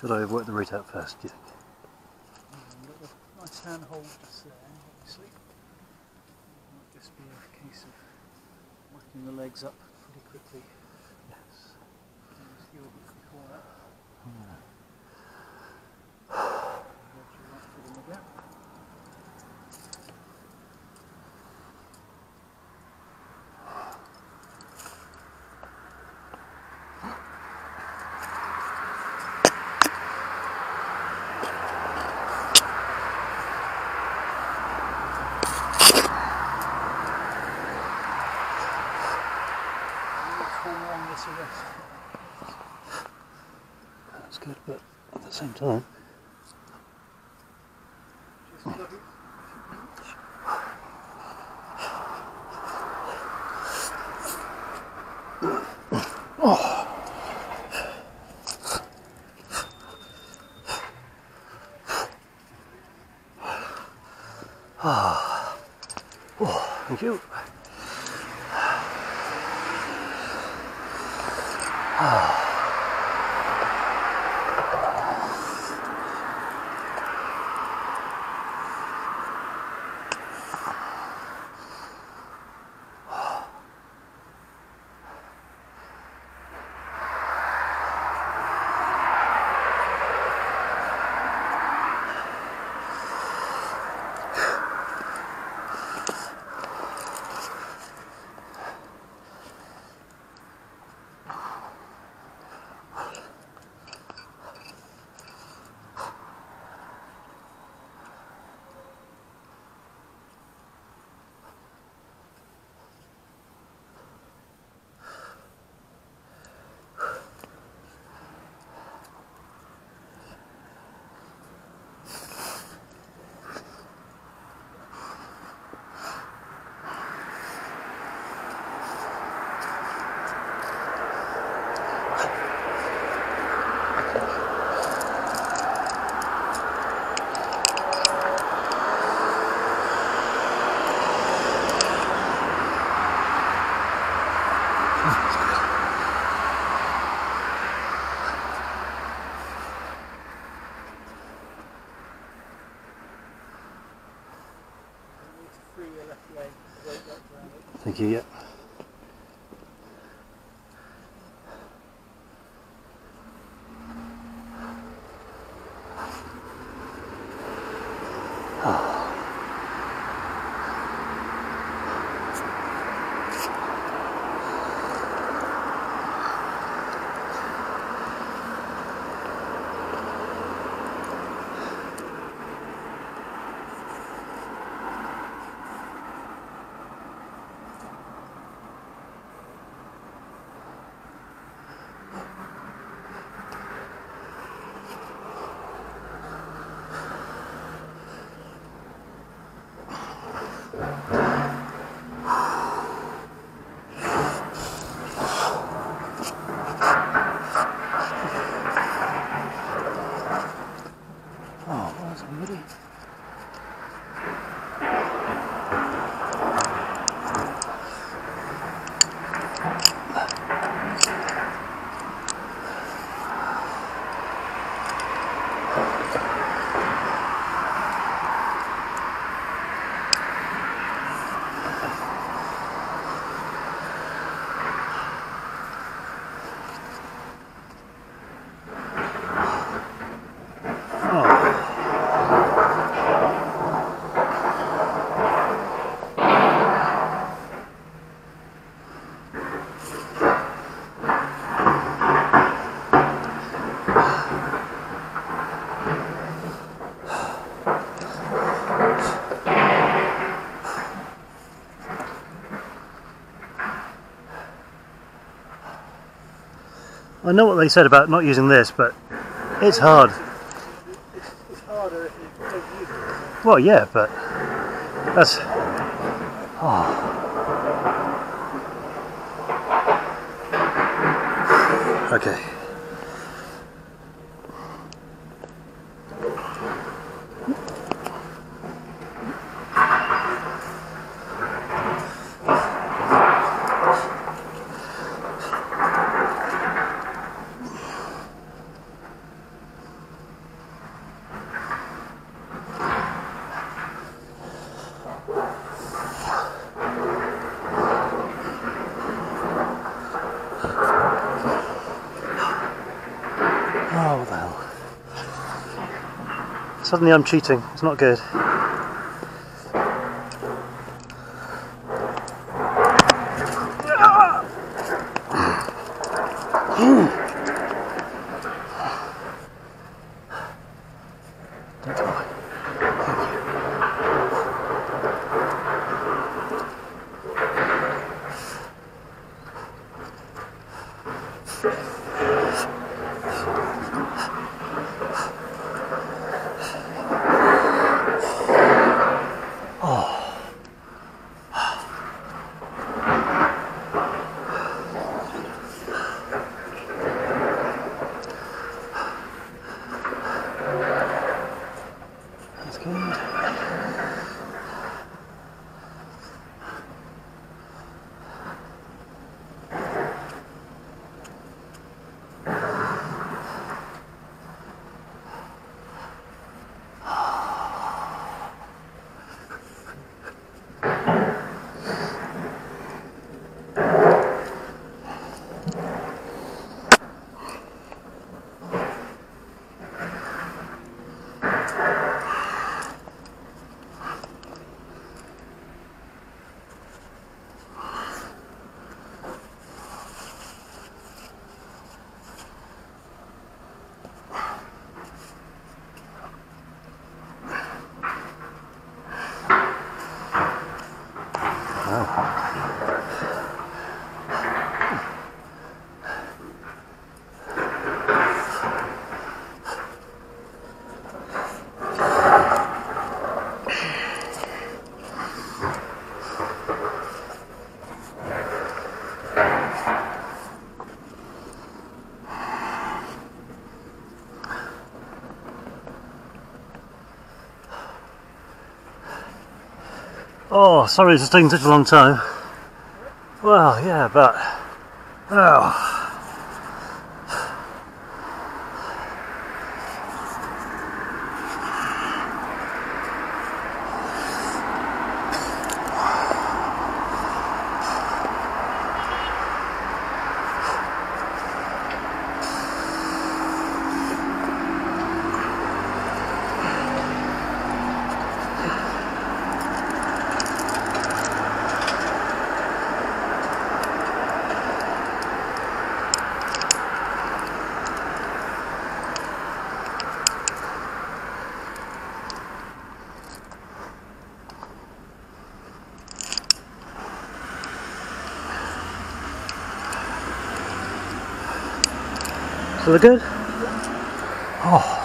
Should I work the route out first, do you think? A nice handhold just there, obviously. It might just be a case of working the legs up pretty quickly. Yes. You're before that. That's good, but at the same time, just look. Oh, thank you. Thank you, yeah. I know what they said about not using this, but it's hard. It's harder if you don't use it. Well, yeah, but that's... Oh. Okay. Suddenly I'm cheating, it's not good. Oh, sorry it's taking such a long time. Well, yeah, but... Oh. Look good? Oh.